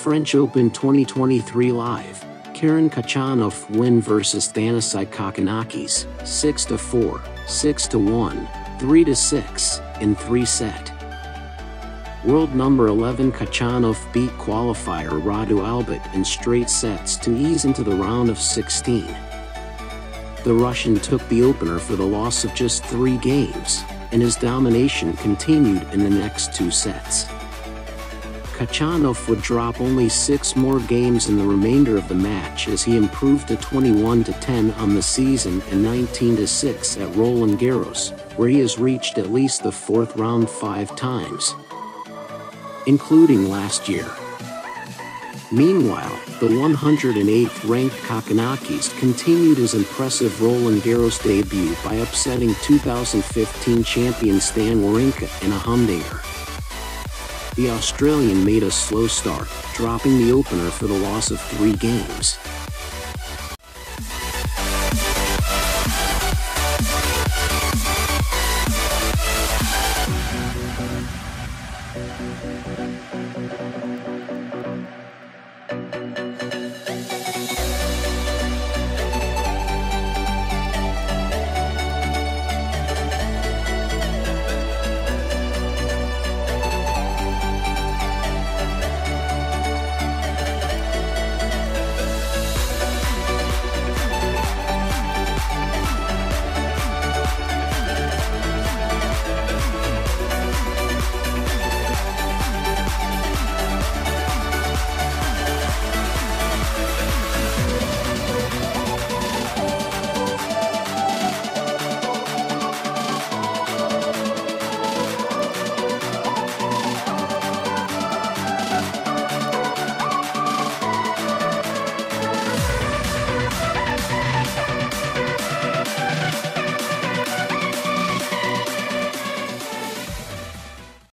French Open 2023 Live, Karen Khachanov win versus Thanasi Kokkinakis, 6-4, 6-1, 3-6, in 3-set. World number 11 Khachanov beat qualifier Radu Albot in straight sets to ease into the round of 16. The Russian took the opener for the loss of just 3 games, and his domination continued in the next 2 sets. Khachanov would drop only 6 more games in the remainder of the match as he improved to 21-10 on the season and 19-6 at Roland Garros, where he has reached at least the 4th round 5 times, including last year. Meanwhile, the 108th-ranked Kokkinakis continued his impressive Roland Garros debut by upsetting 2015 champion Stan Wawrinka in a humdinger. The Australian made a slow start, dropping the opener for the loss of 3 games.